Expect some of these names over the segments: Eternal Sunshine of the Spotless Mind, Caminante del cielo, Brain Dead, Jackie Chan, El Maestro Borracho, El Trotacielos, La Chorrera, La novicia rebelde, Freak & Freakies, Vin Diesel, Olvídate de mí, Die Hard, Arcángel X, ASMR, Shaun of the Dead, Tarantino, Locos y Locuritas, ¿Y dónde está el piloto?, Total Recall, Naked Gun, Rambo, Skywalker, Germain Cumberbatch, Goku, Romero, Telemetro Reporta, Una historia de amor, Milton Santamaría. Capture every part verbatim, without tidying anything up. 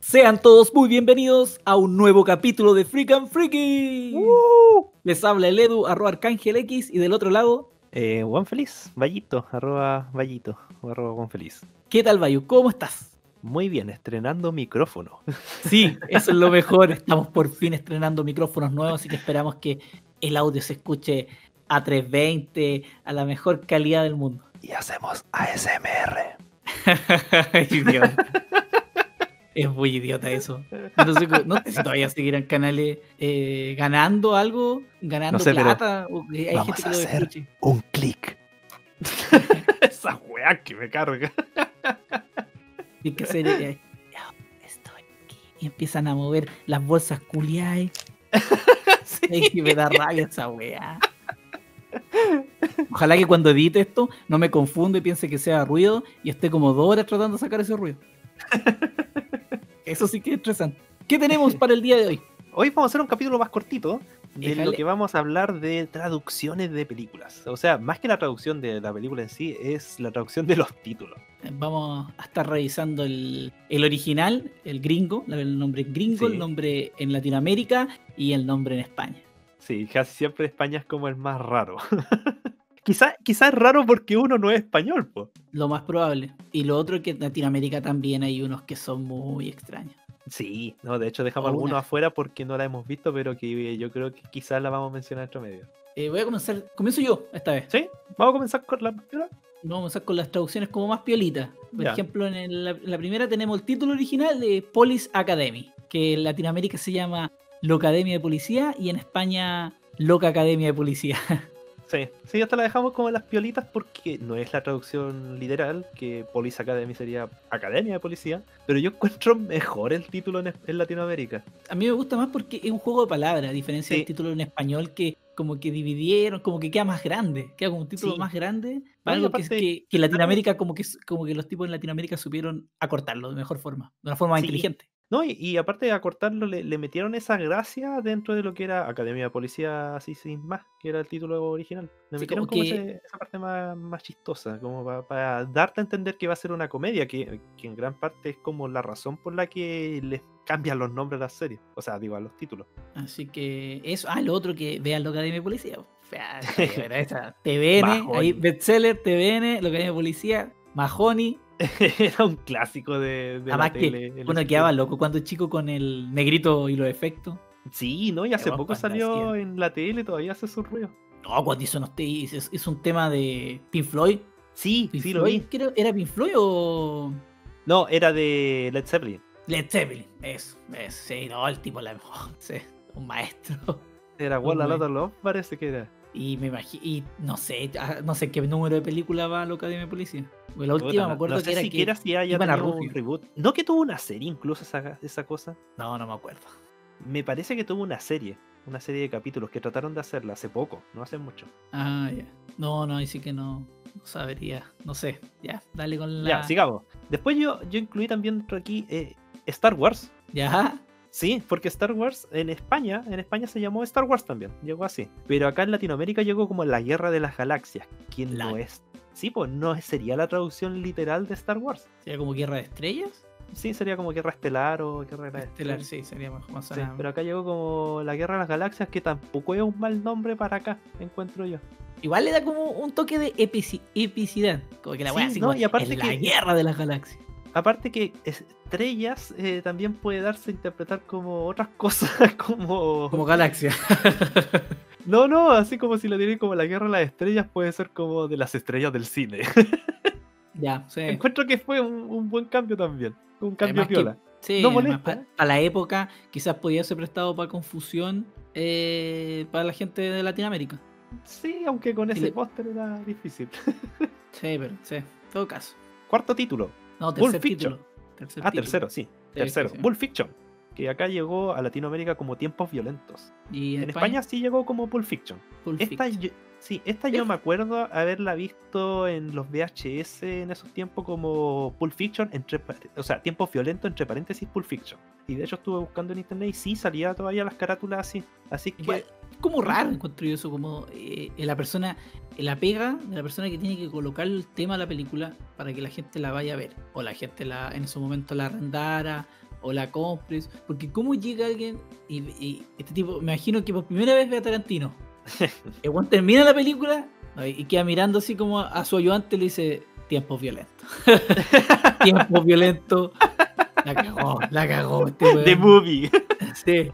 Sean todos muy bienvenidos a un nuevo capítulo de Freak and Freaky. Uh, Les habla el Edu, arroba Arcángel X, y del otro lado... Eh, Juan Feliz, Vallito, arroba Vallito, arroba Juan Feliz. ¿Qué tal, Bayu? ¿Cómo estás? Muy bien, estrenando micrófono. Sí, eso es lo mejor. Estamos por fin estrenando micrófonos nuevos, así que esperamos que el audio se escuche a trescientos veinte, a la mejor calidad del mundo. Y hacemos A S M R. Idiota. Es muy idiota eso. No sé, no sé si todavía seguirán canales eh, ganando algo, ganando no sé, plata. O, hay vamos gente que a hacer escuche. Un clic. Esa weá que me carga. Y que se le... Estoy aquí. Y empiezan a mover las bolsas culiadas. Sí. Es que me da rabia esa weá. Ojalá que cuando edite esto no me confundo y piense que sea ruido y esté como dos horas tratando de sacar ese ruido. Eso sí que es interesante. ¿Qué tenemos para el día de hoy? Hoy vamos a hacer un capítulo más cortito. De Déjale. Lo que vamos a hablar de traducciones de películas. O sea, más que la traducción de la película en sí, es la traducción de los títulos. Vamos a estar revisando el, el original, el gringo, el nombre gringo, sí. El nombre en Latinoamérica y el nombre en España. Sí, casi siempre España es como el más raro. Quizás quizá es raro porque uno no es español, po. Lo más probable. Y lo otro es que en Latinoamérica también hay unos que son muy extraños. Sí, no, de hecho dejamos algunos afuera porque no la hemos visto, pero que yo creo que quizás la vamos a mencionar en otro medio. Eh, voy a comenzar, comienzo yo esta vez. ¿Sí? Vamos a comenzar con la piola. Vamos a comenzar con las traducciones como más piolitas. Por ya. ejemplo, en, el, en la primera tenemos el título original de Police Academy, que en Latinoamérica se llama Loca Academia de Policía y en España Loca Academia de Policía. Sí, sí, hasta la dejamos como en las piolitas porque no es la traducción literal, que Police Academy sería Academia de Policía, pero yo encuentro mejor el título en, en Latinoamérica. A mí me gusta más porque es un juego de palabras, a diferencia sí. del título en español que como que dividieron, como que queda más grande, queda como un título sí. más grande, para algo parte, que, que, que Latinoamérica, como que, como que los tipos en Latinoamérica supieron acortarlo de mejor forma, de una forma más sí. inteligente. No, y, y aparte de acortarlo, le, le metieron esa gracia dentro de lo que era Academia de Policía, así sin más, que era el título original. Le sí, metieron como, como que... ese, esa parte más, más chistosa, como para, para darte a entender que va a ser una comedia, que, que en gran parte es como la razón por la que les cambian los nombres a las series. O sea, digo, a los títulos. Así que eso. Ah, lo otro que vean la Academia de Policía. O sea, esa, T V N, Mahoney. Ahí bestseller, T V N, la Academia de Policía, Mahoney. Era un clásico de, de la tele. Además que uno quedaba loco cuando chico con el negrito y los efectos. Sí, ¿no? Y hace poco salió en la tele, todavía hace su ruido. No, cuando hizo no es, es un tema de Pink Floyd. Sí, Pink sí, Floyd, lo vi. Creo, ¿era Pink Floyd o...? No, era de Led Zeppelin. Led Zeppelin, eso, eso sí, no, el tipo la mejor, sí, un maestro. Era Walla Lotta Love, parece que era. Y me imagino, y no sé, no sé qué número de película va Loca Academia de Policía. La última Puta, me acuerdo no sé que era siquiera que si haya tenido un reboot. ¿No que tuvo una serie incluso esa, esa cosa? No, no me acuerdo. Me parece que tuvo una serie, una serie de capítulos que trataron de hacerla hace poco, no hace mucho. Ah, ya. Yeah. No, no, ahí sí que no, no sabría, no sé. Ya, dale con la... Ya, sigamos. Después yo, yo incluí también aquí eh, Star Wars. Ya. Sí, porque Star Wars en España, en España se llamó Star Wars también, llegó así. Pero acá en Latinoamérica llegó como La Guerra de las Galaxias. ¿Quién la... lo es? Sí, pues no sería la traducción literal de Star Wars. ¿Sería como Guerra de Estrellas? Sí, sería como Guerra Estelar o Guerra de las Estelar, Estrellas. Sí, sería más, más sí, pero acá llegó como La Guerra de las Galaxias, que tampoco es un mal nombre para acá, encuentro yo. Igual le da como un toque de epici epicidad, como que la voy sí, no, y aparte es que... La Guerra de las Galaxias. Aparte que estrellas eh, también puede darse a interpretar como otras cosas, como... Como galaxias. No, no, así como si lo tienen como La Guerra de las Estrellas, puede ser como De las Estrellas del Cine. Ya, sí. Encuentro que fue un, un buen cambio también, un cambio piola. Sí, no molesta. A la época quizás podía haberse prestado para confusión eh, para la gente de Latinoamérica. Sí, aunque con ese sí, póster era difícil. Sí, pero sí, en todo caso. Cuarto título. No, tercer Pulp Fiction. Título. Tercer ah, título. tercero, sí. Tercero. Sí, sí. Pulp Fiction. Que acá llegó a Latinoamérica como Tiempos Violentos. ¿Y en, en España? España sí llegó como Pulp Fiction. Pulp Esta Fiction. Sí, esta yo me acuerdo haberla visto en los V H S en esos tiempos, como Pulp Fiction, entre, o sea, Tiempos Violentos, entre paréntesis, Pulp Fiction. Y de hecho estuve buscando en internet y sí, salía todavía las carátulas así. Así que... Bueno, como raro encuentro yo eso, como eh, la persona, la pega de la persona que tiene que colocar el tema de la película para que la gente la vaya a ver. O la gente la en su momento la arrendara o la compres. Porque cómo llega alguien y, y este tipo, me imagino que por primera vez ve a Tarantino. Cuando termina la película y queda mirando así como a su ayudante, le dice: tiempos violentos. Tiempos violentos. La cagó, la cagó este weón. The movie. Sí.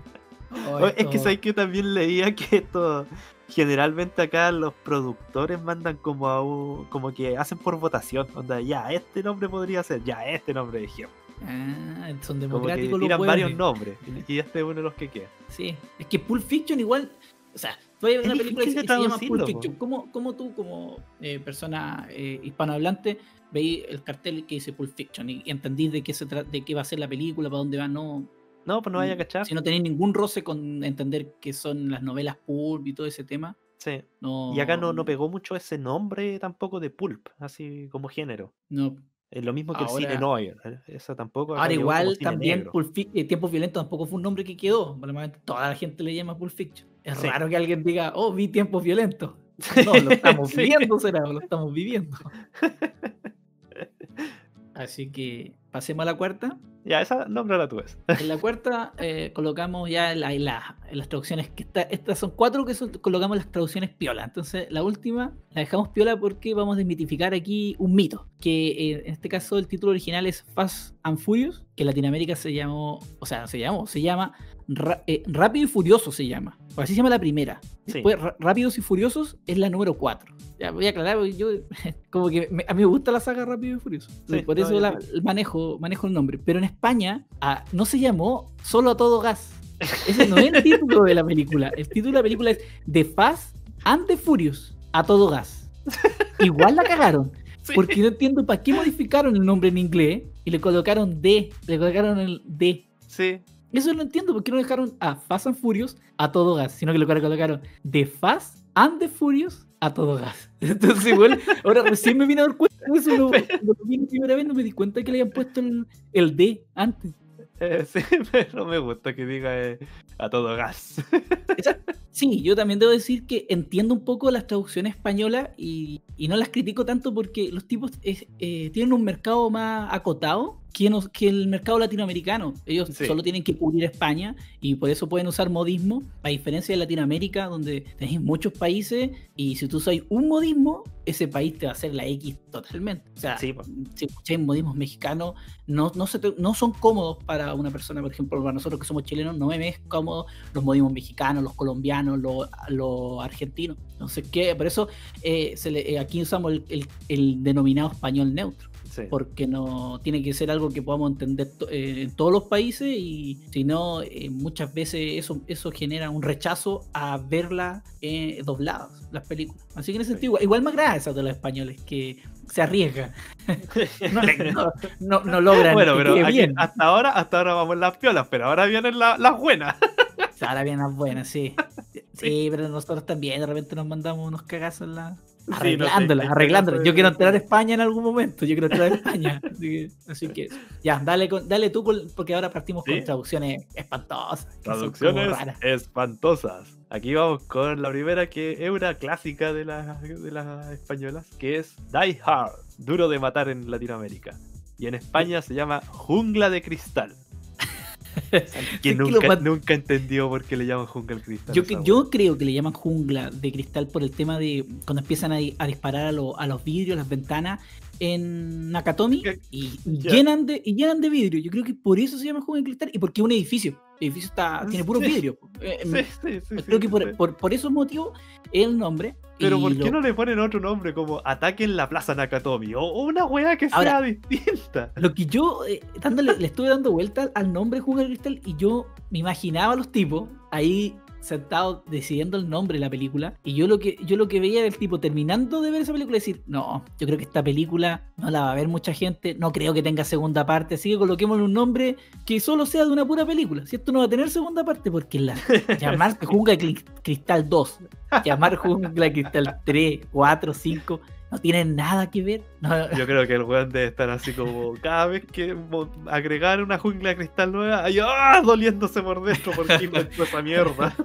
Oh, es esto... que sabes que también leía que esto generalmente acá los productores mandan como a un, como que hacen por votación, onda, ya este nombre podría ser, ya este nombre dijeron. Ah, son democráticos, como que tiran los varios nombres y este es uno de los que queda. Sí, es que Pulp Fiction igual, o sea, tú hay una película que se llama Pulp Fiction. ¿Cómo, cómo tú, como eh, persona eh, hispanohablante, veis el cartel que dice Pulp Fiction y, y entendís de qué se trata, de qué va a ser la película, para dónde va? No, no, pues no vaya a cachar. Si no tenéis ningún roce con entender qué son las novelas pulp y todo ese tema. Sí. No, y acá no, no pegó mucho ese nombre tampoco de pulp, así como género. No. Es lo mismo que ahora, el cine noir, ¿eh? Eso tampoco. Ahora igual también Pulp Fiction, Tiempos Violentos tampoco fue un nombre que quedó. Normalmente toda la gente le llama Pulp Fiction. Es sí. Raro que alguien diga, oh, vi Tiempos Violentos. No, lo estamos viviendo, será, lo estamos viviendo. Así que pasemos a la cuarta. Ya, esa nombre la tuve. En la cuarta eh, colocamos ya la, la, las traducciones. Que está, estas son cuatro que son, colocamos las traducciones piola. Entonces la última la dejamos piola porque vamos a desmitificar aquí un mito. Que eh, en este caso el título original es Fast and Furious. Que en Latinoamérica se llamó, o sea, no se llamó, se llama ra, eh, Rápido y Furioso se llama. Por así se llama la primera. Después sí. Rápidos y Furiosos es la número cuatro. Ya voy a aclarar, yo como que me, a mí me gusta la saga Rápido y Furioso. Sí, por eso no, la, manejo, manejo el nombre. Pero en España a, no se llamó solo A Todo Gas. Ese no es el título de la película. El título de la película es The Fast and the Furious, A Todo Gas. Igual la cagaron. Sí. Porque no entiendo para qué modificaron el nombre en inglés y le colocaron D, le colocaron el D. Sí. Eso no entiendo, ¿por qué no dejaron a Fast and Furious A Todo Gas? Sino que lo colocaron The Fast and the Furious A Todo Gas. Entonces, bueno, ahora recién me vine a dar cuenta de eso. Lo, lo vi la primera vez, no me di cuenta que le habían puesto el, el D antes. Eh, sí, pero me gusta que diga eh, A Todo Gas. Sí, yo también debo decir que entiendo un poco las traducciones españolas y, y no las critico tanto porque los tipos es, eh, tienen un mercado más acotado que, nos, que el mercado latinoamericano. Ellos sí. Solo tienen que cubrir España y por eso pueden usar modismo, a diferencia de Latinoamérica, donde tenéis muchos países y si tú usas un modismo, ese país te va a hacer la X totalmente. O sea, sí, pues. Si escucháis modismos mexicanos, no, no, se te, no son cómodos para una persona, por ejemplo, para nosotros que somos chilenos, no me ves cómodos los modismos mexicanos, los colombianos, los, los argentinos. Entonces, ¿qué? Por eso eh, se le, eh, aquí usamos el, el, el denominado español neutro. Sí. Porque no tiene que ser algo que podamos entender to eh, en todos los países y si no, eh, muchas veces eso, eso genera un rechazo a verla eh, dobladas, las películas. Así que en ese sí. Sentido, igual me agrada esa de los españoles, que se arriesgan. no, no, no, no logran. Bueno, pero que aquí, hasta ahora hasta ahora vamos en las piolas, pero ahora vienen la, las buenas. Ahora vienen las buenas, sí. sí. Sí, pero nosotros también de repente nos mandamos unos cagazos en la... Arreglándola, sí, no sé, arreglándola. Yo quiero entrar a España en algún momento. Yo quiero entrar a España. Así que, así que ya, dale, con, dale tú, con, porque ahora partimos ¿sí? con traducciones espantosas. Traducciones espantosas. Aquí vamos con la primera, que es una clásica de las, de las españolas, que es Die Hard, duro de matar en Latinoamérica. Y en España se llama Jungla de Cristal. Que nunca, nunca entendió por qué le llaman jungla de cristal. Yo, yo creo que le llaman jungla de cristal por el tema de cuando empiezan a, a disparar a, lo, a los vidrios, las ventanas en Nakatomi y, y, yeah. llenan de, y llenan de vidrio. Yo creo que por eso se llama jungla de cristal y porque es un edificio. El edificio está, tiene puro sí. vidrio. Eh, sí, sí, sí, creo sí, que por, sí. por, por esos motivos es el nombre. Pero ¿por lo... qué no le ponen otro nombre como Ataque en la Plaza Nakatomi? O, o una weá que sea ahora, distinta. Lo que yo eh, dándole, le estuve dando vueltas al nombre Jungla de Cristal y yo me imaginaba a los tipos ahí sentado decidiendo el nombre de la película, y yo lo que, yo lo que veía era el tipo terminando de ver esa película y decir, no, yo creo que esta película no la va a ver mucha gente, no creo que tenga segunda parte, así que coloquémosle un nombre que solo sea de una pura película, si esto no va a tener segunda parte, porque la llamar Jungla de Cristal dos, llamar Jungla de Cristal tres, cuatro, cinco... no tienen nada que ver. No. Yo creo que el weón debe estar así como cada vez que agregar una Jungla de Cristal nueva, ay, ¡ah! Doliéndose por dentro porque inventó esa mierda.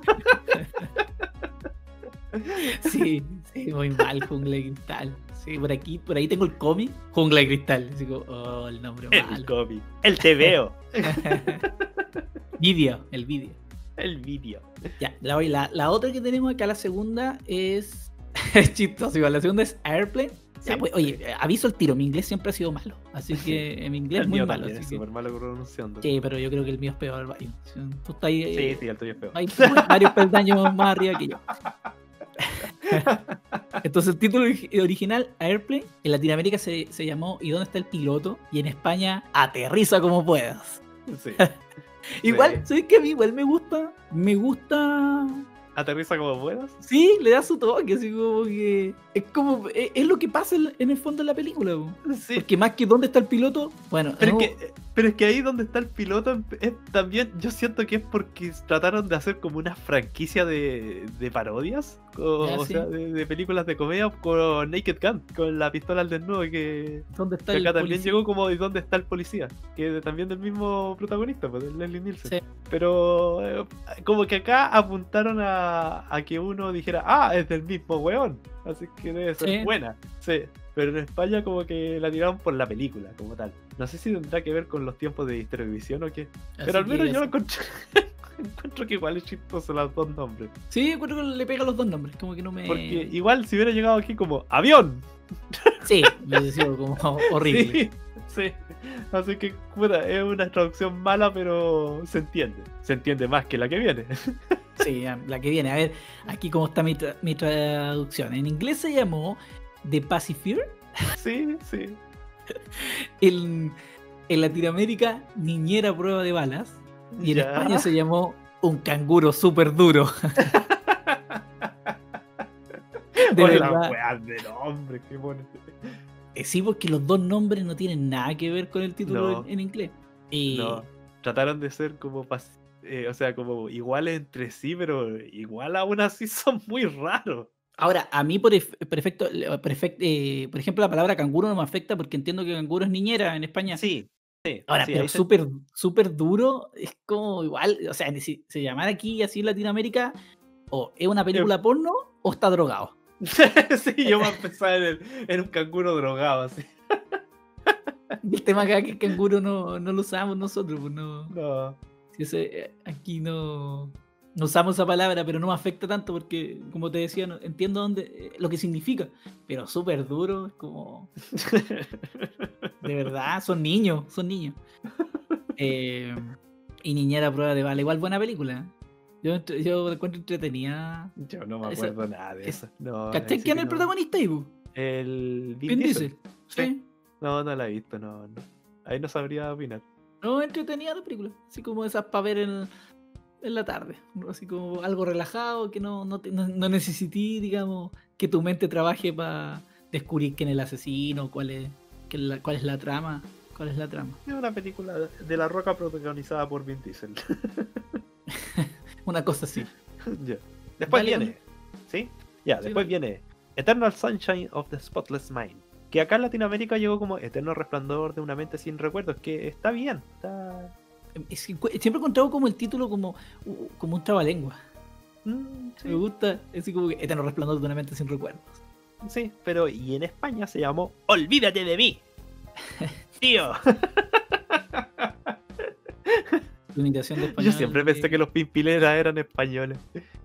Sí, sí, muy mal Jungla de Cristal. Sí, por aquí, por ahí tengo el cómic Jungla de Cristal. Así como, oh, el nombre malo. El cómic. El T V O. Video, el video. El video. Ya, la, la, la otra que tenemos acá, la segunda es... es chistoso, igual. La segunda es Airplane. Ya, pues, oye, aviso el tiro, mi inglés siempre ha sido malo, así que mi inglés es muy malo. Es súper malo pronunciando. Sí, pero yo creo que el mío es peor, Mario. Tú estás ahí, sí, eh, sí, el tuyo es peor. Hay varios peldaños más arriba que yo. Entonces el título original, Airplane, en Latinoamérica se, se llamó ¿Y dónde está el piloto? Y en España, Aterriza como puedas. Sí. Igual, sí. ¿Sabes qué? A mí igual me gusta, me gusta... ¿Aterriza como puedas? Sí, le da su toque, así como que... Es como... Es, es lo que pasa en, en el fondo de la película, sí. Porque más que dónde está el piloto, bueno... Pero, no... es que, pero es que ahí donde está el piloto es, también... Yo siento que es porque trataron de hacer como una franquicia de, de parodias, o, ah, o sí. sea, de, de películas de comedia con Naked Gun, con la pistola al desnudo, que... ¿Dónde está que el acá policía? También llegó como... ¿Y dónde está el policía? Que también del mismo protagonista, pues, Leslie Nielsen. Sí. Pero... Eh, como que acá apuntaron a... a que uno dijera, ah, es del mismo weón, así que debe ser sí. buena. Sí, pero en España como que la tiraron por la película como tal. No sé si tendrá que ver con los tiempos de distribución o qué, así, pero al menos yo lo encontré... encuentro que igual es chistoso los dos nombres. Sí, encuentro que le pega los dos nombres, como que no me... Porque igual si hubiera llegado aquí como avión. Sí, me decía como horrible. Sí, sí. Así que bueno, es una traducción mala, pero se entiende. Se entiende más que la que viene. Sí, la que viene. A ver, aquí cómo está mi, tra mi traducción. En inglés se llamó The Pacifier. Sí, sí. El, en Latinoamérica, Niñera prueba de balas. Y en ya. España se llamó Un canguro súper duro. De Oye, verdad. La weá de nombre, qué bonito. Sí, porque los dos nombres no tienen nada que ver con el título no, en, en inglés. Y... No, trataron de ser como... Eh, o sea, como iguales entre sí, pero igual aún así son muy raros. Ahora, a mí, por, perfecto, perfect, eh, por ejemplo, la palabra canguro no me afecta porque entiendo que canguro es niñera en España. Sí. Sí, ahora, sí, pero súper súper duro, es como igual, o sea, si se llamara aquí así en Latinoamérica, o es una película eh, porno o está drogado. Sí, yo voy a pensar en, el, en un canguro drogado, así. El tema acá es que el canguro no, no lo usamos nosotros, pues no. No. Si ese, aquí no, no usamos esa palabra, pero no me afecta tanto porque, como te decía, no, entiendo dónde, lo que significa, pero súper duro, es como... De verdad, son niños, son niños. Eh, y Niñera prueba de bala, igual buena película. Yo, yo la encuentro entretenida. Yo no me acuerdo esa, nada de eso. No, ¿Cachai quién es el no. protagonista, Ibu? El Vin Diesel. Diesel. ¿Sí? sí. No, no la he visto, no, no. Ahí no sabría opinar. No, entretenida la película. Así como esas para ver en, en la tarde. Así como algo relajado, que no, no, no, no necesití, digamos, que tu mente trabaje para descubrir quién es el asesino, cuál es. La, ¿Cuál es la trama? ¿Cuál es la trama? Es una película de La Roca protagonizada por Vin Diesel. Una cosa así. Yeah. Después Dale, viene, ¿sí? Ya, yeah, sí, después bueno. viene Eternal Sunshine of the Spotless Mind, que acá en Latinoamérica llegó como Eterno resplandor de una mente sin recuerdos, que está bien. Está... Siempre he encontrado como el título como, como un trabalengua. Mm, sí. Me gusta, es así como que Eterno resplandor de una mente sin recuerdos. Sí, pero y en España se llamó Olvídate de mí. Tío. Imitación de español. Yo siempre que... pensé que los pimpileras eran españoles.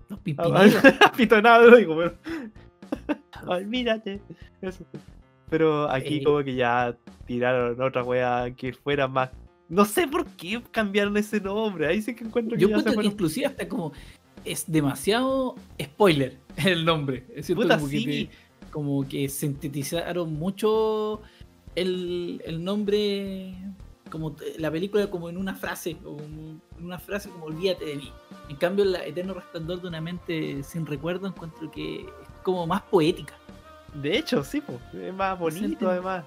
Los pimpileras. Pitonado, digo, pero... Olvídate. Eso. Pero aquí eh... como que ya tiraron otra wea que fuera más... No sé por qué cambiaron ese nombre. Ahí sí que encuentro que Yo ya encuentro se fueron... que inclusive hasta como... Es demasiado spoiler el nombre. Es cierto, Puta, como sí. que... Te... como que sintetizaron mucho el, el nombre, como la película, como en una frase, como en una frase como olvídate de mí, En cambio, el Eterno Resplandor de una Mente Sin Recuerdo encuentro que es como más poética. De hecho, sí, po. Es más bonito, es además.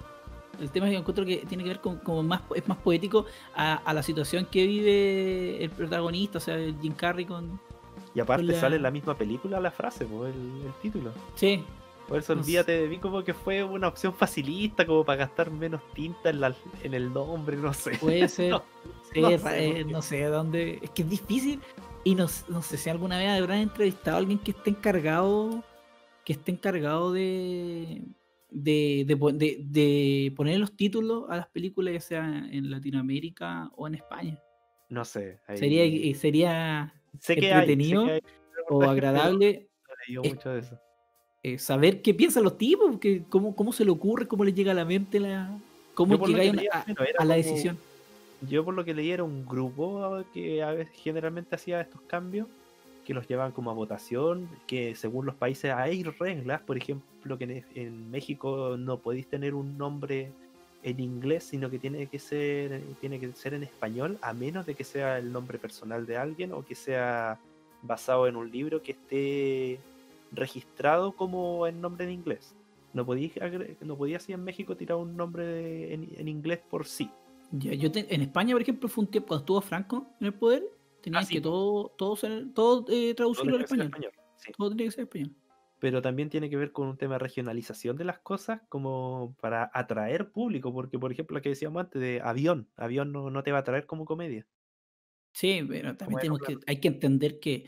El tema que encuentro que tiene que ver con, con más, es más poético a, a la situación que vive el protagonista, o sea, el Jim Carrey con... Y aparte con la... sale en la misma película la frase, po, el, el título. Sí. Por eso Olvídate de Mí como que fue una opción facilista, como para gastar menos tinta en, la, en el nombre, no sé. Puede ser, no, sí, no, sé, eh, no sé dónde, es que es difícil. Y no, no sé si alguna vez habrán entrevistado a alguien que esté encargado que esté encargado de de, de, de de poner los títulos a las películas, ya sea en Latinoamérica o en España. No sé. Ahí... Sería, sería sé que entretenido hay, sé que hay, o agradable. No he leído mucho de eso. Eh, saber qué piensan los tipos, porque cómo, cómo se le ocurre, cómo les llega a la mente, la cómo llegan a, a la decisión. Yo por lo que leí era un grupo que a veces generalmente hacía estos cambios, que los llevaban como a votación, que según los países hay reglas, por ejemplo, que en, en México no podéis tener un nombre en inglés, sino que tiene que ser tiene que ser en español, a menos de que sea el nombre personal de alguien o que sea basado en un libro que esté... registrado como el nombre en inglés. No podías no podía, así en México tirar un nombre de, en, en inglés por sí. Ya, yo te, en España, por ejemplo, fue un tiempo cuando estuvo Franco en el poder, tenían ah, sí. que todo, todo, ser, todo eh, traducirlo al español. español sí. Todo tenía que ser español. Pero también tiene que ver con un tema de regionalización de las cosas, como para atraer público, porque por ejemplo lo que decíamos antes de avión, avión no, no te va a atraer como comedia. Sí, pero también tenemos que, hay que entender que,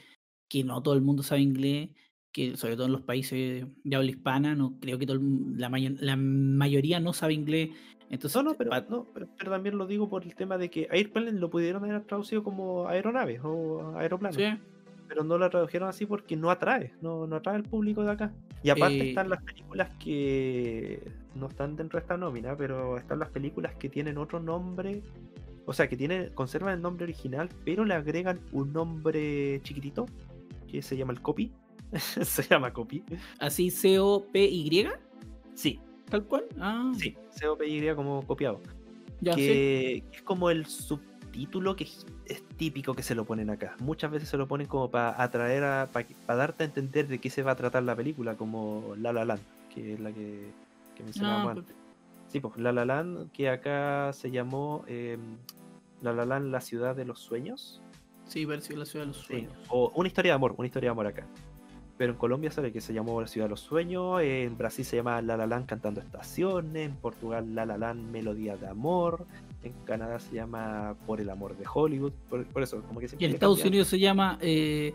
que no todo el mundo sabe inglés, que sobre todo en los países de habla hispana, no creo que todo, la, may- la mayoría no sabe inglés. Entonces, no, no, pero, pa- no pero, pero también lo digo por el tema de que Airplane lo pudieron haber traducido como aeronaves o aeroplanos, sí. Pero no lo tradujeron así porque no atrae, no, no atrae al público de acá. Y aparte eh... están las películas que no están dentro de esta nómina, pero están las películas que tienen otro nombre, o sea, que tienen conservan el nombre original, pero le agregan un nombre chiquitito, que se llama el copy. Se llama copy. ¿Así C O P Y? Sí. ¿Tal cual? Ah. Sí, C O P Y como copiado. Ya, que sí. Es como el subtítulo que es, es típico que se lo ponen acá. Muchas veces se lo ponen como para atraer, a, para, para darte a entender de qué se va a tratar la película, como La La Land, que es la que, que mencionábamos ah, antes. Sí, pues La La Land, que acá se llamó eh, La La Land, La ciudad de los sueños. Sí, parecido a La ciudad de los sueños. Sí. O Una historia de amor, Una historia de amor acá. Pero en Colombia sale que se llamó La ciudad de los sueños, en Brasil se llama La La Land cantando estaciones, en Portugal La La Land melodía de amor, en Canadá se llama Por el amor de Hollywood, por, por eso como que siempre. Y en Estados Unidos se llama eh,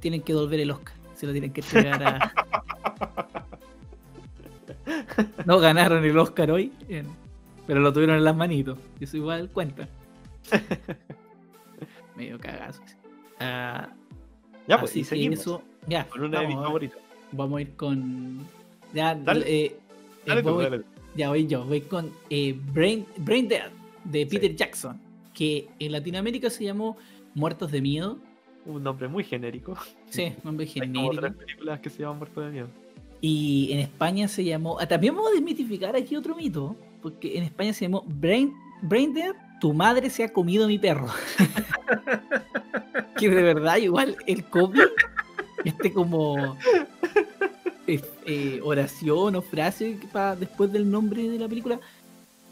Tienen que devolver el Oscar, se lo tienen que entregar a... No ganaron el Oscar hoy, eh, pero lo tuvieron en las manitos, eso igual cuenta. Medio cagazo. Ah... Ya, pues, así y seguimos. Eso, ya, con una de mis favoritas. Vamos a ir con. Ya, dale, eh, dale, eh, tú, voy, dale. Ya voy yo. Voy con eh, Brain, Brain Dead de Peter sí. Jackson, que en Latinoamérica se llamó Muertos de Miedo. Un nombre muy genérico. Sí, nombre genérico. Hay como otras películas que se llaman Muertos de Miedo. Y en España se llamó. Ah, también vamos a desmitificar aquí otro mito, porque en España se llamó Brain, Brain Dead. Tu madre se ha comido a mi perro. Que de verdad, igual, el copy, este como eh, eh, oración o frase para después del nombre de la película,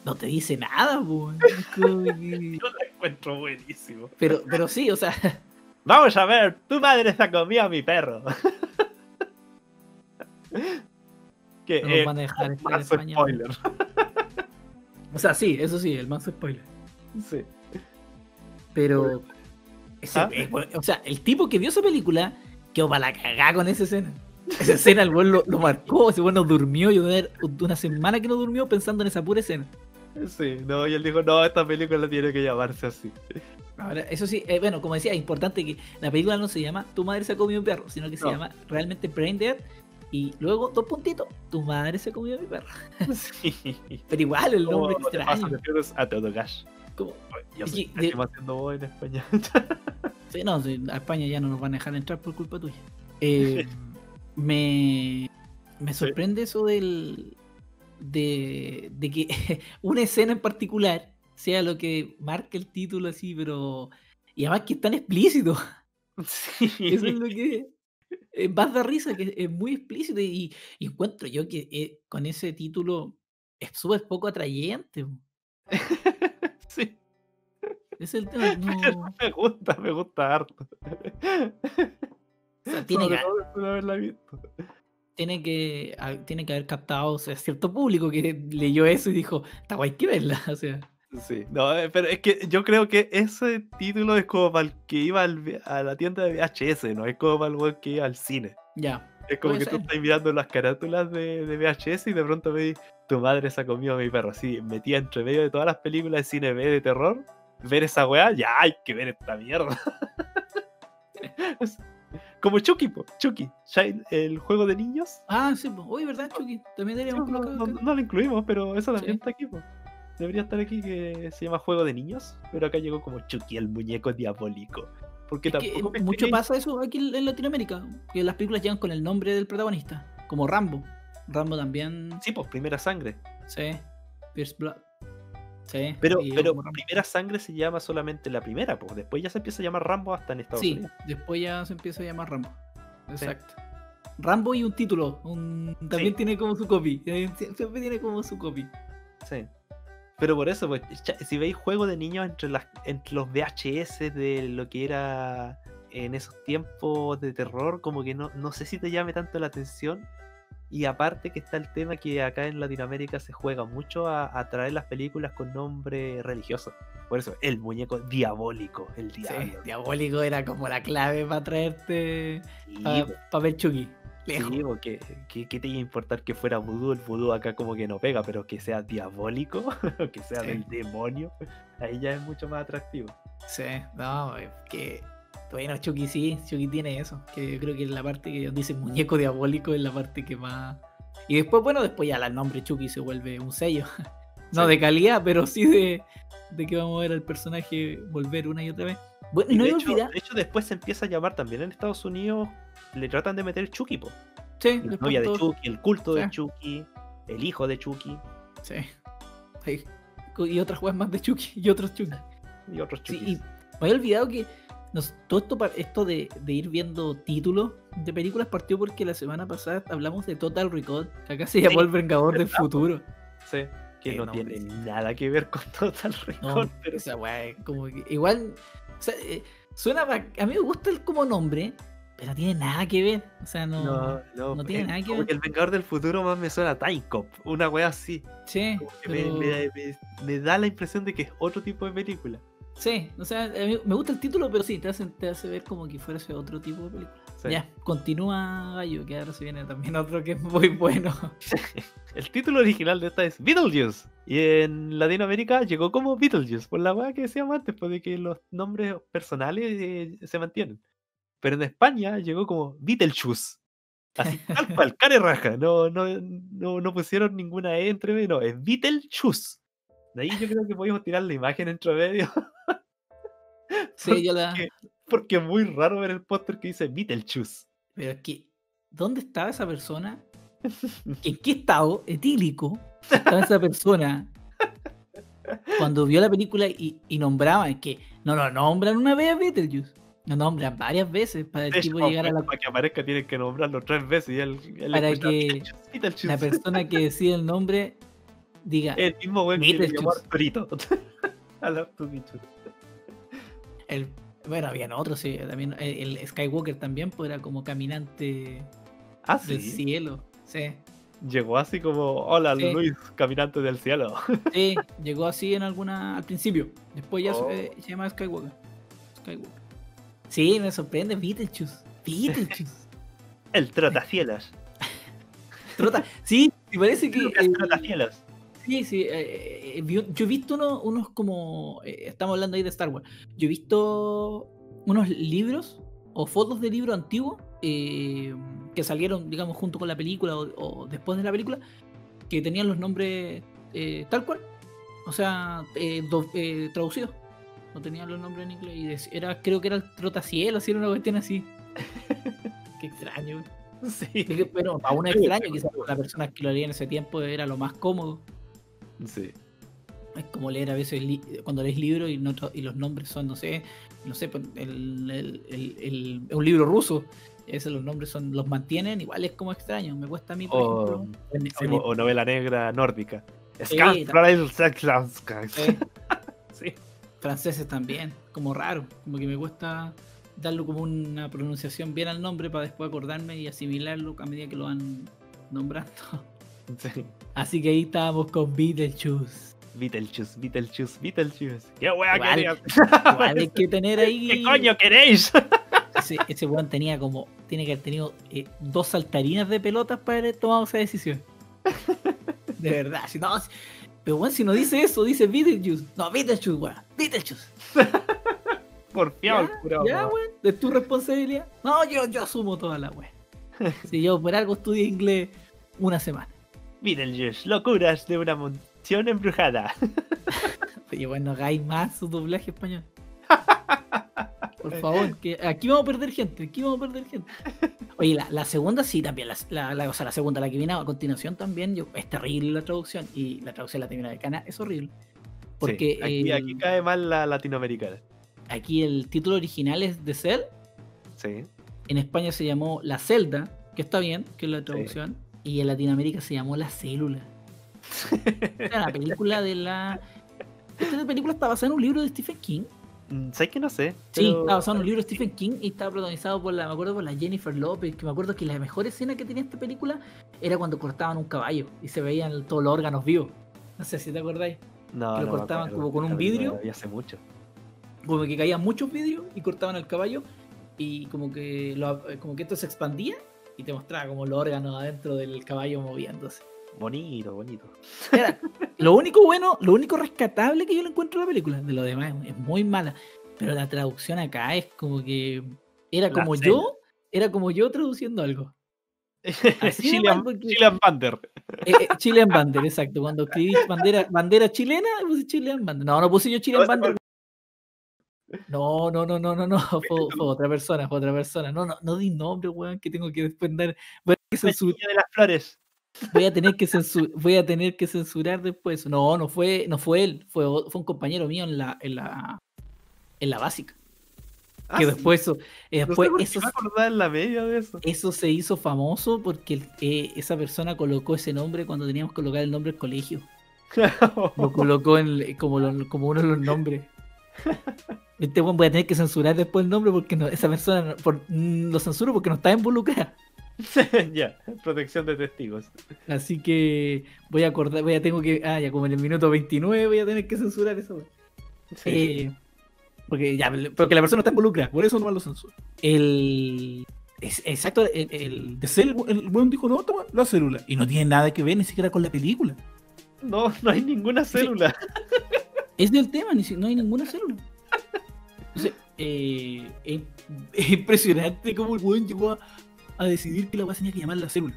no te dice nada, po. Yo la encuentro buenísimo. Pero, pero sí, o sea... Vamos a ver, tu madre se ha comido a mi perro. Que no eh, van a dejar este más en spoiler. O sea, sí, eso sí, el más spoiler. Sí. Pero ese, ¿Ah? eh, o sea, el tipo que vio esa película quedó para la cagada con esa escena. Esa escena el buen lo, lo marcó, ese buen no durmió, yo una semana que no durmió pensando en esa pura escena. Sí, no, y él dijo, no, esta película tiene que llamarse así. Ahora, eso sí, eh, bueno, como decía, es importante que la película no se llama Tu madre se ha comido un perro, sino que no. Se llama realmente Brain Dead. Y luego, dos puntitos, tu madre se ha comido a mi perro. Sí. Pero igual el nombre no, extraño. A todo gas. Como, yo soy de... haciendo voz en España. Sí, no, a España ya no nos van a dejar entrar por culpa tuya. Eh, me, me sorprende sí. eso del de, de que una escena en particular sea lo que marca el título así, pero... Y además que es tan explícito. Sí. Eso es lo que eh, más da risa, que es muy explícito y, y encuentro yo que eh, con ese título es súper poco atrayente. po. Sí. Ese es el tema. No. Me gusta, me gusta harto. O sea, tiene, que, tiene, que, a, tiene que haber captado, o sea, cierto público que leyó eso y dijo, está guay que verla. O sea. Sí, no, pero es que yo creo que ese título es como para el que iba al, a la tienda de V H S, no es como para el que iba al cine. Ya. Es como que ser. Tú estás mirando las carátulas de, de V H S y de pronto me dices, tu madre se ha comido a mi perro. Así, metía entre medio de todas las películas de cine B de terror, ver esa weá, ya hay que ver esta mierda. Como Chucky, po. Chucky, el juego de niños. Ah, sí, po. Uy, ¿verdad, Chucky? También deberíamos no, no, no lo incluimos, pero eso también sí. Está aquí, po. Debería estar aquí, que se llama Juego de Niños, pero acá llegó como Chucky, el muñeco diabólico. Porque es tampoco que mucho pasa eso aquí en Latinoamérica, que las películas llegan con el nombre del protagonista, como Rambo. Rambo también. Sí, pues Primera Sangre. Sí. First Blood. Sí. Pero, pero Primera Sangre se llama solamente la primera, pues después ya se empieza a llamar Rambo hasta en Estados sí, Unidos. Sí, después ya se empieza a llamar Rambo. Exacto. Sí. Rambo y un título. Un... También sí. tiene como su copy. Siempre tiene como su copy. Sí. Pero por eso, pues, si veis Juego de Niños entre, las, entre los V H S de lo que era en esos tiempos de terror, como que no, no sé si te llame tanto la atención. Y aparte que está el tema que acá en Latinoamérica se juega mucho a, a traer las películas con nombre religioso. Por eso, el muñeco diabólico, el diablo. Sí, diabólico era como la clave para traerte sí, a, para ver Chucky. Sí, porque ¿qué, qué te iba a importar que fuera vudú? El vudú acá como que no pega, pero que sea diabólico, o que sea sí. del demonio, ahí ya es mucho más atractivo. Sí, no, que bueno, Chucky sí, Chucky tiene eso, que yo creo que es la parte que dice muñeco diabólico, es la parte que más... Y después, bueno, después ya el nombre Chucky se vuelve un sello, no sí. de calidad, pero sí de, de que vamos a ver al personaje volver una y otra vez. Bueno, y no de, hecho, de hecho después se empieza a llamar también en Estados Unidos, le tratan de meter Chucky, po. Sí, la novia todo. de Chucky, el culto sí. de Chucky, el hijo de Chucky. Sí. sí. Y otras juegas más de Chucky, y otros Chucky. Y otros Chucky. Sí, me había olvidado que nos, todo esto, esto de, de ir viendo títulos de películas partió porque la semana pasada hablamos de Total Recall, que acá se llamó sí, El Vengador del Futuro. Sí. Que eh, no, no tiene sí. nada que ver con Total Recall. No, pero esa wey, como que, igual... O sea, eh, suena a mí me gusta el como nombre, pero no tiene nada que ver. O sea, no, no, no, no tiene eh, nada que ver. El Vengador del Futuro más me suena a Time Cop, una wea así. Sí. Pero... Me, me, me, me da la impresión de que es otro tipo de película. Sí, o sea, me gusta el título, pero sí, te hace, te hace ver como que fuera otro tipo de película. Sí. Ya, continúa Bayo, que ahora se viene también otro que es muy bueno. El título original de esta es Beetlejuice. Y en Latinoamérica llegó como Beetlejuice, por la weá que decíamos antes, porque que los nombres personales eh, se mantienen. Pero en España llegó como Bitelchús. Así tal cual, cara raja. No, no, no, no pusieron ninguna E entre medio, no, es Bitelchús. De ahí yo creo que podíamos tirar la imagen entre medio. Sí, porque, yo la... porque es muy raro ver el póster que dice Beetlejuice. Pero es que, ¿dónde estaba esa persona? ¿En qué estado etílico estaba esa persona cuando vio la película y, y nombraban? Es que no lo nombran una vez a Beetlejuice, lo nombran varias veces para el tipo llegar a la... Para que aparezca tienen que nombrarlo tres veces y él, él para que Beetlejuice, Beetlejuice. La persona que decide el nombre diga... El mismo güey que le llamó Arturito. A la Arturito. El, bueno, habían otros, sí, también el, el Skywalker también, pues era como caminante ah, ¿sí? del cielo, sí. Llegó así como, hola sí. Luis, caminante del cielo. Sí, llegó así en alguna, al principio, después ya oh. se, se llama Skywalker. Skywalker. Sí, me sorprende, Beetlejuice, Beetlejuice. El trotacielos. Trota, sí, me parece que... El trotacielos. Sí, sí, eh, eh, yo, yo he visto uno, unos como, eh, estamos hablando ahí de Star Wars, yo he visto unos libros o fotos de libros antiguos eh, que salieron, digamos, junto con la película o, o después de la película, que tenían los nombres eh, tal cual, o sea, eh, do, eh, traducidos, no tenían los nombres en inglés, y de, era, creo que era el Trotacielos, así era una cuestión así. Qué extraño. Sí. Pero para uno extraño, quizás para las personas que lo harían en ese tiempo era lo más cómodo. Sí. es como leer a veces li cuando lees libros y, no y los nombres son, no sé, no sé, el, el, el, el, un libro ruso. Esos los nombres son, los mantienen, igual es como extraño, me cuesta a mí, por o, ejemplo. Sí, o, o novela negra nórdica. Sí, franceses también, como raro, como que me cuesta darle como una pronunciación bien al nombre para después acordarme y asimilarlo a medida que lo van nombrando. Sí. Así que ahí estábamos con Beetlejuice. Vitelchús, Vitelchús, Vitelchús. ¡Qué hueá querías! Hay que tener ahí... ¿Qué coño queréis? Ese, ese weón tenía como... Tiene que haber tenido eh, dos saltarinas de pelotas para haber tomado esa decisión. De verdad. Si no, si, pero weón, si no dice eso, dice Vitelchús. No, Vitelchús, weón. Vitelchús. Por fiel, puro. Ya, weón. Es tu responsabilidad. No, yo, yo asumo toda la weón. Si yo por algo estudié inglés una semana. Vitelchús, locuras de una montaña. Embrujada. Oye, bueno, hagáis más su doblaje español. Por favor, que aquí vamos a perder gente, aquí vamos a perder gente. Oye, la, la segunda sí también, la, la, la, o sea, la segunda, la que viene a continuación también, yo, es terrible la traducción, y la traducción latinoamericana es horrible. Porque sí, aquí, eh, aquí cae mal la latinoamericana. Aquí el título original es The Cell. Sí. En España se llamó La Celda, que está bien, que es la traducción, sí. Y en Latinoamérica se llamó La Célula. La película de la... Esta película está basada en un libro de Stephen King. Sé que no sé. Sí, pero... está basada en un libro de Stephen King y estaba protagonizado por la, me acuerdo, por la Jennifer López, que me acuerdo que la mejor escena que tenía esta película era cuando cortaban un caballo y se veían todos los órganos vivos. No sé si te acordáis. No, que lo no cortaban acuerdo, como con un vidrio. Y hace mucho. Como que caían muchos vidrios y cortaban el caballo y como que, lo, como que esto se expandía y te mostraba como los órganos adentro del caballo moviéndose. Bonito, bonito. Era, lo único bueno, lo único rescatable que yo le encuentro en la película, de lo demás es muy mala, pero la traducción acá es como que era como la yo, cena. Era como yo traduciendo algo. Chilean, porque, Chilean Bander. Eh, eh, Chilean Bander, exacto. Cuando escribí bandera, bandera chilena, puse Chilean Bander. No, no puse yo Chilean Bander. No, no, no, no, no, no. Fue, fue otra persona, fue otra persona. No, no, no di nombre, weón, que tengo que después dar. Bueno, que se subió de las flores. Voy a tener que censurar, voy a tener que censurar después. No, no fue, no fue él, fue, fue un compañero mío en la, en la, en la básica. Ah, que sí. Después, eso, eh, después no sé eso, se, en la media de eso. Eso se hizo famoso porque eh, esa persona colocó ese nombre cuando teníamos que colocar el nombre del colegio. Lo colocó en, como, lo, como uno de los nombres. Este, bueno, voy a tener que censurar después el nombre porque no, esa persona por, lo censuro porque no está involucrada. Ya, protección de testigos. Así que voy a acordar, voy a tengo que, ah, ya como en el minuto veintinueve voy a tener que censurar eso. Sí. Eh, porque ya, porque la persona está involucrada, por eso no lo censura. El es, exacto, el, el, el, el buen dijo no, toma la célula y no tiene nada que ver ni siquiera con la película. No, no hay ninguna célula. Es del tema, ni si, no hay ninguna célula. O sea, eh, eh, es impresionante como el buen llegó a a decidir que la voy a tener que llamar la célula.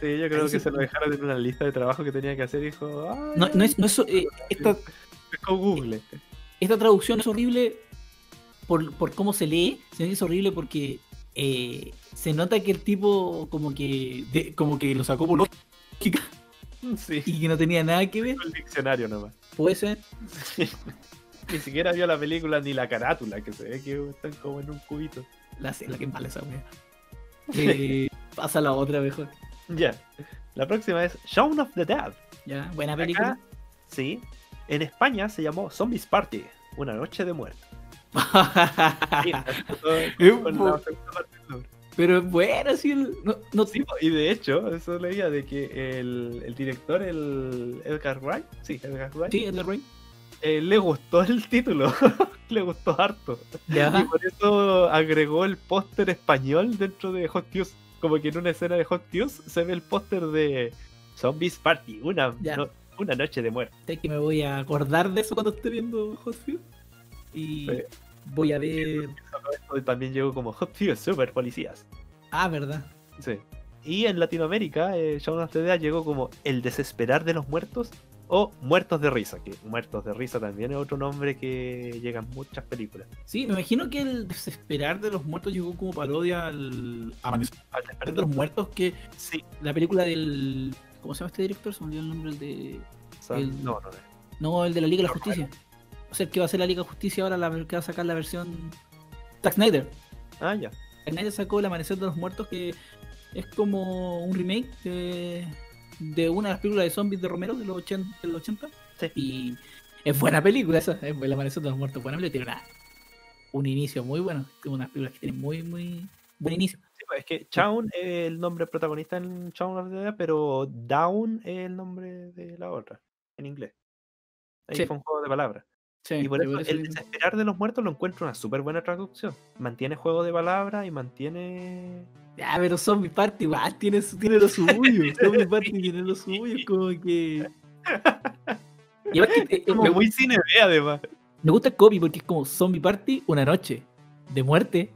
Sí, yo creo ahí que se lo dejaron en una lista de trabajo que tenía que hacer y dijo... No, no es... No es eh, esta, es con Google. Esta traducción es horrible por, por cómo se lee, sino que es horrible porque eh, se nota que el tipo como que de, como que lo sacó por lógica, sí. Y que no tenía nada que ver. El diccionario nomás. Puede ser. Sí. Ni siquiera vio la película ni la carátula, que se ve que están como en un cubito. La célula, que mala esa wea. Eh, pasa la otra mejor. Ya. Yeah. La próxima es Shaun of the Dead. Ya, yeah, buena película. Acá, sí. En España se llamó Zombies Party, Una Noche de Muerte. Pero bueno, sí. El, no, no... Sí, y de hecho, eso leía de que el, el director, el Edgar Wright, sí, Edgar Wright. Sí, Edgar Wright. Eh, le gustó el título, le gustó harto. ¿Ya? Y por eso agregó el póster español dentro de Hot News. Como que en una escena de Hot News se ve el póster de Zombies Party, una, no, una noche de muerte. Sé que me voy a acordar de eso cuando esté viendo Hot News. Y sí. Voy a ver... También llegó como Hot News Super Policías. Ah, verdad. Sí. Y en Latinoamérica, eh, Shaun of the Dead llegó como El Desesperar de los Muertos o Muertos de Risa, que Muertos de Risa también es otro nombre que llega en muchas películas. Sí, me imagino que El Desesperar de los Muertos llegó como parodia al Amanecer de los Muertos, que sí, la película del... ¿Cómo se llama este director? Se me olvidó el nombre, el de... El... No, no, no. No, el de la Liga de la Justicia. O sea, el que va a hacer la Liga de Justicia ahora, la que va a sacar la versión Zack Snyder. Ah, ya. Zack Snyder sacó El Amanecer de los Muertos, que es como un remake de, de una de las películas de zombies de Romero de los ochenta. De los ochenta. Sí. Y es buena película esa. Es El Amanecer de los Muertos. Buena película. Tiene una, un inicio muy bueno. Unas películas que tienen muy, muy buen inicio. Sí, es que Shaun es eh, el nombre protagonista en Shaun, pero Down es el nombre de la otra, en inglés. Ahí sí. Fue un juego de palabras. Sí, y por eso el Desesperar de los Muertos lo encuentro una súper buena traducción. Mantiene juego de palabras y mantiene... Ah, pero Zombie Party igual tiene, tiene lo suyo. Zombie Party tiene lo suyo, como que... Y es como... muy cine B, además. Me gusta el copy porque es como Zombie Party, una noche de muerte.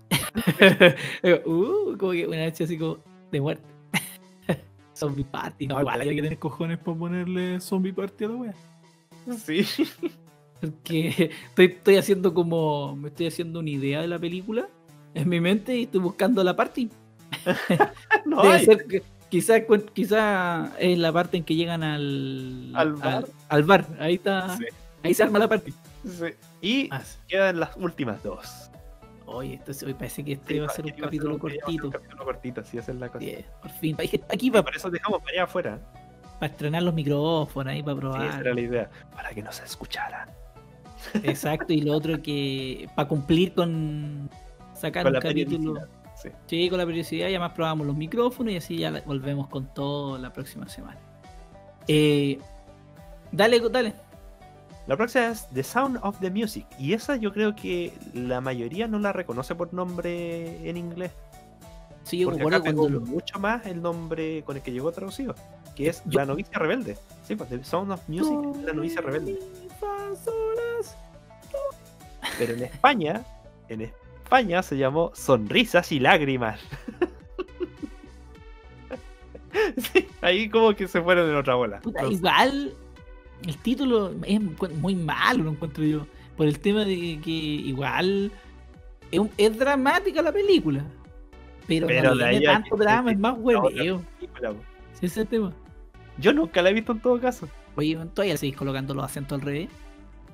uh, como que una noche así como de muerte. Zombie Party. No, igual hay que tener cojones para ponerle Zombie Party a la wea. Sí. Porque estoy, estoy haciendo como... Me estoy haciendo una idea de la película en mi mente y estoy buscando la party. No hay. Quizás quizá es la parte en que llegan al... Al bar. Al, al bar. Ahí está. Sí. Ahí se arma la party. Sí. Y ah, sí. Quedan las últimas dos. Oye, entonces hoy parece que este sí, va a ser un capítulo un, cortito. Un capítulo cortito, sí, esa es la cosa. Yeah, por fin. Aquí va. Por eso dejamos para allá afuera. Para estrenar los micrófonos ahí, para probar. Sí, esa era la idea. Para que no se escucharan. Exacto, y lo otro que para cumplir con sacar con un capítulo sí. Sí, con la periodicidad, y además probamos los micrófonos y así ya volvemos con todo la próxima semana. Eh, dale, dale. La próxima es The Sound of the Music, y esa yo creo que la mayoría no la reconoce por nombre en inglés. Sí, yo recuerdo cuando lo... mucho más el nombre con el que llegó traducido, que es yo... La novicia rebelde. Sí, pues The Sound of Music, no, La novicia rebelde. Pero en España, en España se llamó Sonrisas y Lágrimas. Sí, ahí como que se fueron en otra bola. Puta, entonces, igual el título es muy malo, lo encuentro yo. Por el tema de que igual es, un, es dramática la película. Pero, pero no tiene tanto drama, es más hueveo. Ese es el tema. Yo nunca la he visto en todo caso. Oye, ¿todavía seguís colocando los acentos al revés?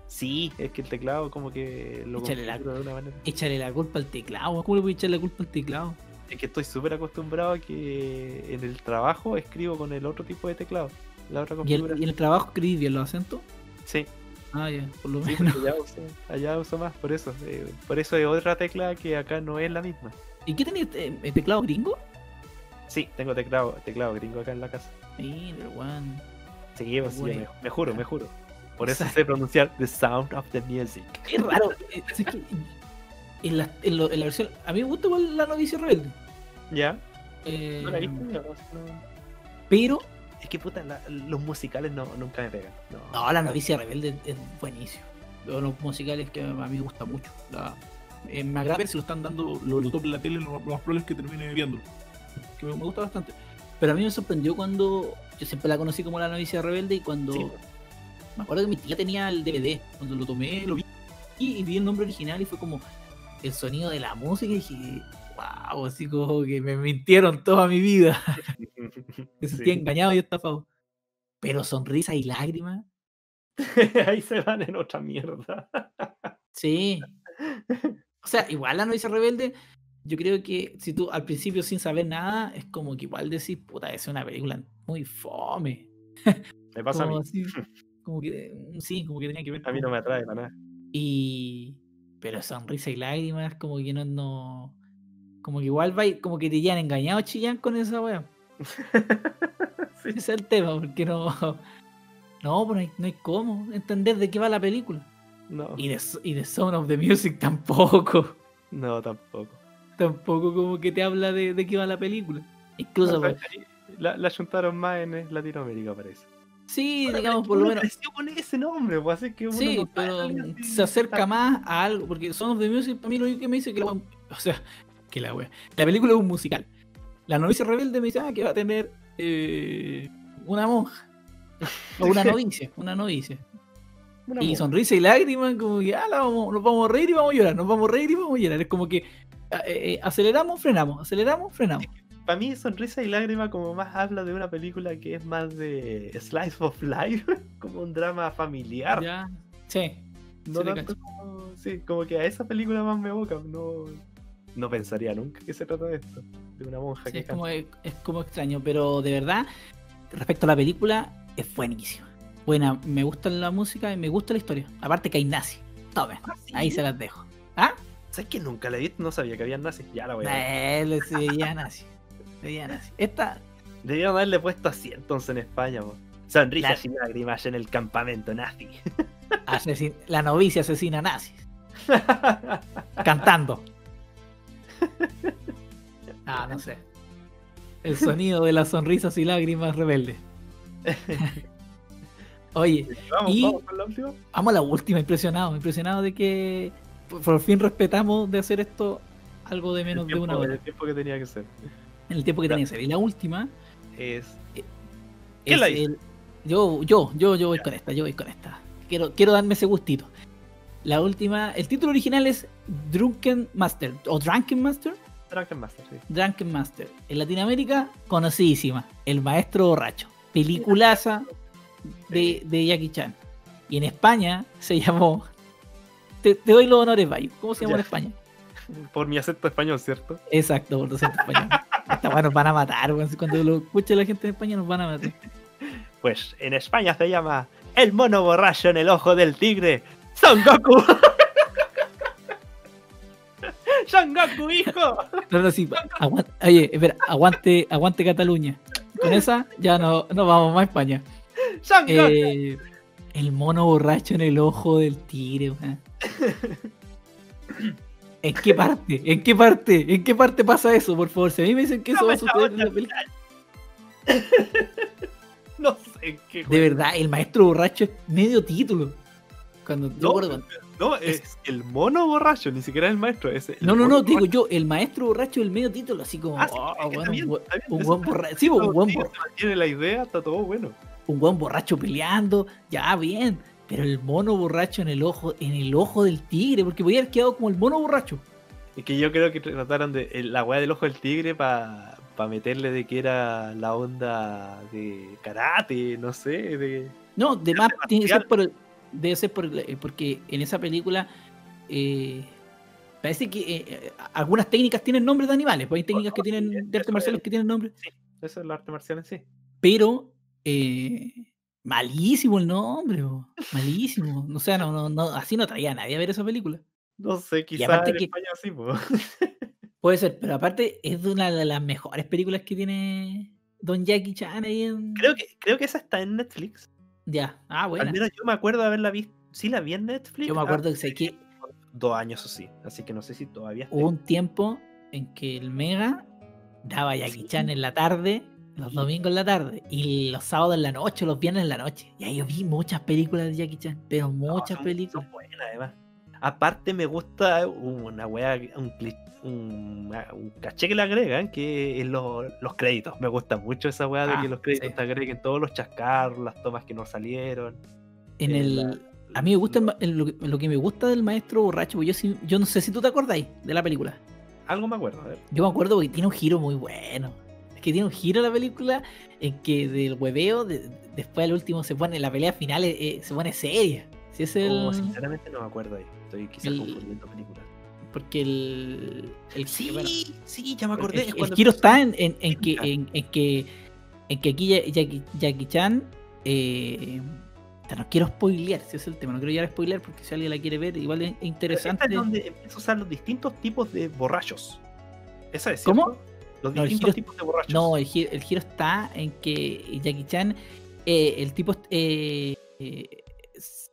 Sí, es que el teclado como que lo échale la, de una manera. Échale la culpa al teclado. ¿Cómo le voy a echar la culpa al teclado? Es que estoy súper acostumbrado a que en el trabajo escribo con el otro tipo de teclado. La otra ¿Y, el, ¿Y el trabajo escribís bien los acentos? Sí. Ah, ya, yeah, por lo sí, menos. Allá uso, allá uso más, por eso. Eh, por eso hay otra tecla que acá no es la misma. ¿Y qué tenés? Eh, ¿Teclado gringo? Sí, tengo teclado, teclado gringo acá en la casa. Sí, pero bueno. Sí, pues, sí me, me juro, me juro. Por eso sé pronunciar The Sound of the Music. Es raro. Es que en, la, en, lo, en la versión. A mí me gusta igual La novicia rebelde. Ya. Eh, no la viste, no, no. Pero. Es que puta, la, los musicales no, nunca me pegan. No, no, La novicia rebelde es buenísimo. Los musicales que a mí me gusta mucho. La, eh, me agrada ver si lo están dando, lo, lo topo en la tele, lo, lo más probable es que termine viéndolo. Que me, me gusta bastante. Pero a mí me sorprendió cuando. Yo siempre la conocí como La novicia rebelde y cuando. Sí. Me acuerdo que mi tía tenía el D V D. Cuando lo tomé, lo vi y vi el nombre original y fue como el sonido de la música y dije, wow, así como que me mintieron toda mi vida. Me sentí sí. engañado y estafado. Pero sonrisas y lágrimas. Ahí se van en otra mierda. Sí. O sea, igual La novicia rebelde, yo creo que si tú al principio sin saber nada, es como que igual decís, puta, es una película muy fome. Me pasa como a mí. Así. Como que, sí, como que tenía que ver. A mí no me atrae para nada. Y... Pero sonrisa y lágrimas, como que no... no como que igual va y, como que te llevan engañado, chillan con esa wea. Sí. Ese es el tema, porque no... No, pero no hay, no hay cómo entender de qué va la película. No. Y de, y de Sound of the Music tampoco. No, tampoco. Tampoco como que te habla de, de qué va la película. Incluso... Pues, la, la juntaron más en Latinoamérica, parece. Sí, bueno, digamos, por lo menos. Con ese nombre, pues, así que uno sí, pero así, se acerca tal. Más a algo. Porque Sound of the Music, para mí lo que me dice que la wea. O sea, que la wea. La película es un musical. La novicia rebelde me dice ah, que va a tener eh, una monja. O una novicia, una novicia. Una y sonrisa y lágrimas, como que ah, la vamos, nos vamos a reír y vamos a llorar. Nos vamos a reír y vamos a llorar. Es como que eh, aceleramos, frenamos, aceleramos, frenamos. Para mí Sonrisa y Lágrima como más habla de una película que es más de slice of life, como un drama familiar. Ya, sí. No tanto como, sí, como que a esa película más me evoca. No, no pensaría nunca que se trata de esto, de una monja sí, que es como, es como extraño, pero de verdad, respecto a la película, es buenísima. Buena, me gusta la música y me gusta la historia. Aparte que hay nazis. Tomen, ¿ah, sí? Ahí se las dejo. ¿Ah? ¿Sabes que nunca la vi? No sabía que había nazis. Ya la voy a ver. Eh, sí, ya nazis. Esta... Debieron haberle puesto así entonces en España, bro. Sonrisas y lágrimas en el campamento nazi. Asesin... La novicia asesina nazis. Cantando. Ah, no sé. El sonido de las sonrisas y lágrimas rebeldes. Oye, vamos, y... vamos, la vamos a la última. Impresionado, impresionado de que por fin respetamos de hacer esto algo de menos tiempo, de una hora. El tiempo que tenía que ser. El tiempo que claro. tenía que ser. Y la última es... es ¿Qué la el... Yo, yo, yo, yo voy ya. con esta, yo voy con esta. Quiero, quiero darme ese gustito. La última, el título original es Drunken Master, o Drunken Master. Drunken Master, sí. Drunken Master. En Latinoamérica, conocidísima. El Maestro Borracho. Peliculaza de, de Jackie Chan. Y en España se llamó... Te, te doy los honores, Bayo. ¿Cómo se llama ya. en España? Por mi acento español, ¿cierto? Exacto, por tu acento español. Esta bueno, nos van a matar. Cuando lo escuche la gente de España nos van a matar. Pues en España se llama El mono borracho en el ojo del tigre. ¡Son Goku! ¡Son Goku, hijo! No, no, sí. Aguante, oye, espera, aguante, aguante Cataluña. Con esa ya no, no vamos más a España. ¡Son Goku! Eh, el mono borracho en el ojo del tigre, man. ¿En qué parte? ¿En qué parte? ¿En qué parte pasa eso? Por favor, si a mí me dicen que eso no va a suceder en la película. No sé en qué. Juego. De verdad, el maestro borracho es medio título. Cuando no, cuando... no es, es el mono borracho, ni siquiera el maestro. Es el no, no, no, digo yo, el maestro borracho es el medio título, así como. Ah, sí, oh, bueno, también, un, también, un buen borracho. Sí, un buen borracho. Tiene la idea, está todo bueno. Un buen borracho peleando, ya bien. Pero el mono borracho en el ojo, en el ojo del tigre, porque voy a haber quedado como el mono borracho. Es que yo creo que trataron de la weá del ojo del tigre para pa meterle de que era la onda de karate, no sé, de. No, de más tiene que ser por, debe ser por, porque en esa película eh, parece que eh, algunas técnicas tienen nombres de animales, pues hay técnicas oh, que tienen sí, de artes marciales es, que tienen nombres. Sí, eso es la arte marcial, sí. Pero eh, malísimo el nombre, bro. Malísimo. O sea, no, no, no, así no traía a nadie a ver esa película. No sé, quizás en que, España sí, bro. Puede ser, pero aparte es de una de las mejores películas que tiene Don Jackie Chan ahí en... Creo que, creo que esa está en Netflix. Ya, ah, bueno. Al menos yo me acuerdo de haberla visto. Sí, la vi en Netflix. Yo me acuerdo ah, que sé que... Dos años o sí, así que no sé si todavía... Hubo un tiempo en que el Mega daba Jackie sí. Chan en la tarde... Los domingos en la tarde y los sábados en la noche, los viernes en la noche. Y ahí yo vi muchas películas de Jackie Chan, pero muchas no, son, películas. Son buenas, además. Aparte me gusta una weá, un, un, un caché que le agregan, que es lo, los créditos. Me gusta mucho esa weá ah, de que los créditos sí. te agreguen todos los chascarros, las tomas que no salieron. En eh, el, la, a mí me gusta el, el, lo, que, lo que me gusta del maestro borracho, porque yo, si, yo no sé si tú te acordáis de la película. Algo me acuerdo, a ver. Yo me acuerdo porque tiene un giro muy bueno. Que tiene un giro la película en que del hueveo de, después al último se pone la pelea final eh, se pone seria si es el... oh, sinceramente no me acuerdo ahí. Estoy quizás el... confundiendo películas porque el, el sí bueno, sí ya me acordé el, el, el giro está en, en, en que en, en que en que aquí Jackie, Jackie Chan eh, no quiero spoilear, si es el tema, no quiero llegar a spoilear porque si alguien la quiere ver igual es interesante. Esta es donde empieza a usar los distintos tipos de borrachos. Esa es ¿cómo? Los no, distintos el giro, tipos de borrachos. No, el giro, el giro está en que Jackie Chan, eh, el tipo eh, eh, es,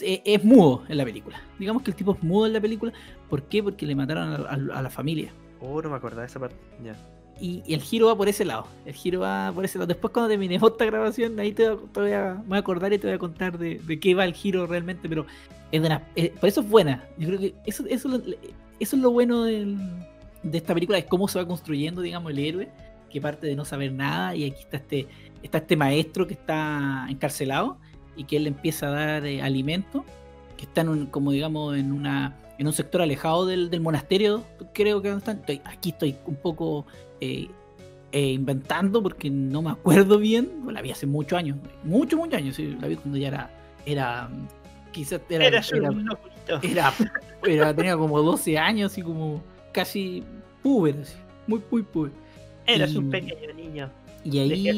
eh, es mudo en la película. Digamos que el tipo es mudo en la película. ¿Por qué? Porque le mataron a, a, a la familia. Oh, no me acordaba de esa parte. Ya. Y, y el giro va por ese lado. El giro va por ese lado. Después cuando terminemos esta grabación, ahí te, te voy a, me voy a acordar y te voy a contar de, de qué va el giro realmente. Pero es de una, eh, por eso es buena. Yo creo que eso, eso, eso es lo bueno del... de esta película, es cómo se va construyendo, digamos, el héroe, que parte de no saber nada, y aquí está este, está este maestro que está encarcelado, y que él le empieza a dar eh, alimento, que está en un, como digamos, en una en un sector alejado del, del monasterio, creo que no están, estoy, aquí estoy un poco eh, eh, inventando porque no me acuerdo bien. La vi hace muchos años, muchos, muchos años. Sí, la vi cuando ya era, era quizás era, era, era, era, era tenía como doce años, así como casi puber, así, muy, muy puber. Eras y, un pequeño niño. Y ahí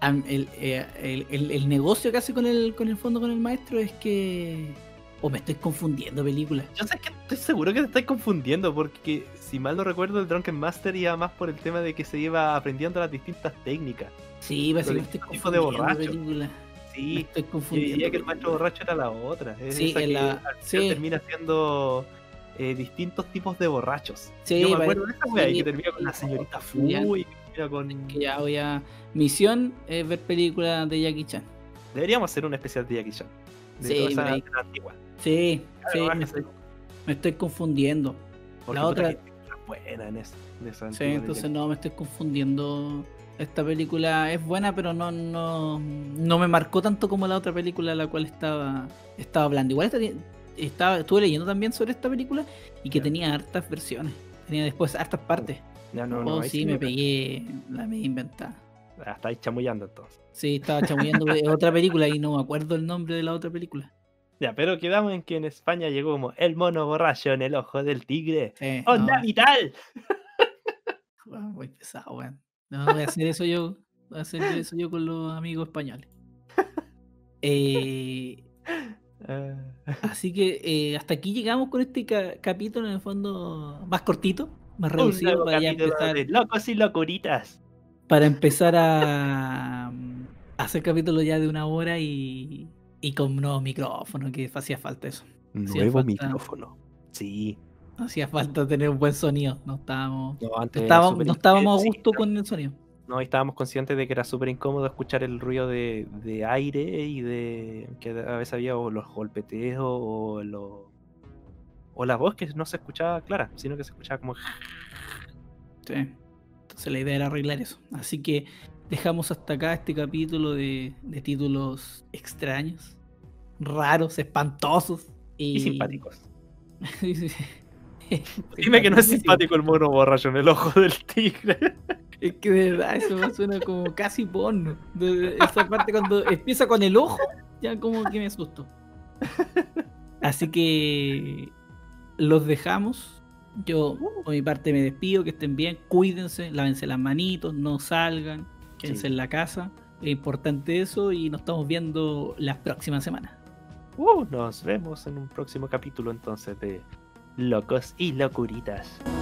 el, el, el, el negocio que hace con el, con el fondo, con el maestro, es que... ¿O me estoy confundiendo películas? Yo sé que estoy seguro que te estoy confundiendo, porque si mal no recuerdo, el Drunken Master iba más por el tema de que se iba aprendiendo las distintas técnicas. Sí, pero sí, me estoy confundiendo de películas. Sí, me estoy confundiendo. Diría que el macho borracho era la otra. Es sí, esa que la... sí. termina siendo eh, distintos tipos de borrachos. Sí, yo me acuerdo de esa wea sí, que termina con la señorita Fu y que termina con... Que ya voy a... Misión es ver películas de Jackie Chan. Deberíamos hacer un especial de Jackie Chan. De sí, toda esa me... antigua. Sí, claro, sí, me, me, estoy, me estoy confundiendo. Porque la otra buena en esa, en esa sí, entonces no, me estoy confundiendo. Esta película es buena, pero no, no, no me marcó tanto como la otra película a la cual estaba, estaba hablando. Igual esta, estaba, estuve leyendo también sobre esta película y que sí. tenía hartas versiones. Tenía después hartas partes. No, no, no, oh, sí, me pegué la media inventada. Ah, estáis chamullando entonces. Sí, estaba chamullando otra película y no me acuerdo el nombre de la otra película. Ya, pero quedamos en que en España llegó como el mono borracho en el ojo del tigre. Eh, ¡Onda no. vital! Bueno, muy pesado, weón. No, voy a hacer eso yo. Voy a hacer eso yo con los amigos españoles. Eh, así que eh, hasta aquí llegamos con este ca capítulo, en el fondo, más cortito, más reducido. Para ya empezar. De locos y locuritas. Para empezar a, a hacer capítulo ya de una hora y. Y con nuevo micrófono, que hacía falta eso. Nuevo falta, micrófono, sí. Hacía falta tener un buen sonido. No estábamos, no, antes estábamos, no estábamos a gusto sí, con el sonido. No, estábamos conscientes de que era súper incómodo escuchar el ruido de, de aire y de que a veces había o los golpeteos o, lo, o la voz que no se escuchaba clara, sino que se escuchaba como... Sí, entonces la idea era arreglar eso. Así que... dejamos hasta acá este capítulo de, de títulos extraños, raros, espantosos y, y simpáticos. Dime que no es simpático el mono borracho en el ojo del tigre. Es que de verdad eso me suena como casi porno. De esa parte cuando empieza con el ojo, ya como que me asustó. Así que los dejamos. Yo por mi parte me despido, que estén bien, cuídense, lávense las manitos, no salgan. Quédense sí. en la casa, es importante eso, y nos estamos viendo las próximas semanas. Uh, nos vemos en un próximo capítulo entonces de Locos y Locuritas.